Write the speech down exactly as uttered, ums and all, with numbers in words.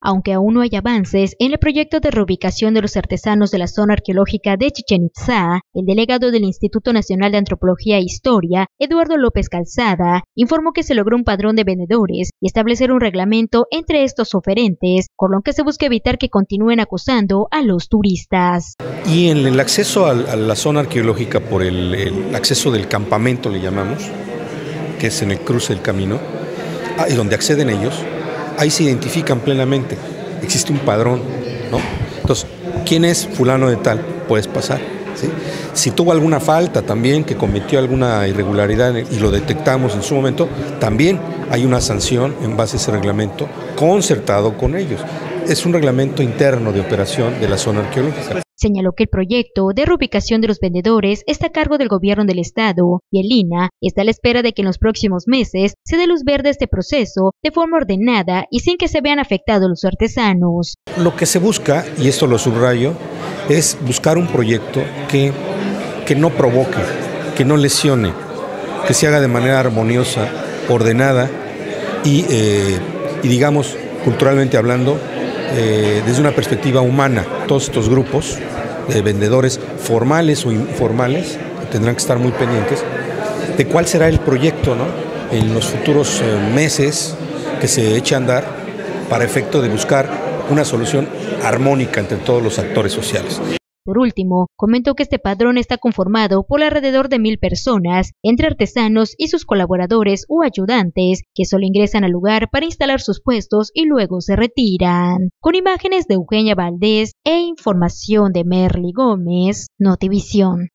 aunque aún no hay avances en el proyecto de reubicación de los artesanos de la zona arqueológica de Chichen Itzá, el delegado del Instituto Nacional de Antropología e Historia, Eduardo López Calzada, informó que se logró un padrón de vendedores y establecer un reglamento entre estos oferentes, con lo que se busca evitar que continúen acosando a los turistas. Y en el acceso a la zona arqueológica por el, el acceso del campamento, le llamamos, que es en el cruce del camino, donde acceden ellos, ahí se identifican plenamente, existe un padrón, ¿no? Entonces, ¿quién es fulano de tal? Puedes pasar, ¿sí? Si tuvo alguna falta también, que cometió alguna irregularidad y lo detectamos en su momento, también hay una sanción en base a ese reglamento concertado con ellos. Es un reglamento interno de operación de la zona arqueológica. Señaló que el proyecto de reubicación de los vendedores está a cargo del gobierno del estado y el I N A H está a la espera de que en los próximos meses se dé luz verde a este proceso de forma ordenada y sin que se vean afectados los artesanos. Lo que se busca, y esto lo subrayo, es buscar un proyecto que, que no provoque, que no lesione, que se haga de manera armoniosa, ordenada y, eh, y digamos, culturalmente hablando, Eh, desde una perspectiva humana. Todos estos grupos de vendedores formales o informales tendrán que estar muy pendientes de cuál será el proyecto, ¿no?, en los futuros eh, meses que se eche a andar para efecto de buscar una solución armónica entre todos los actores sociales. Por último, comentó que este padrón está conformado por alrededor de mil personas, entre artesanos y sus colaboradores o ayudantes, que solo ingresan al lugar para instalar sus puestos y luego se retiran. Con imágenes de Eugenia Valdés e información de Merly Gómez, Notivisión.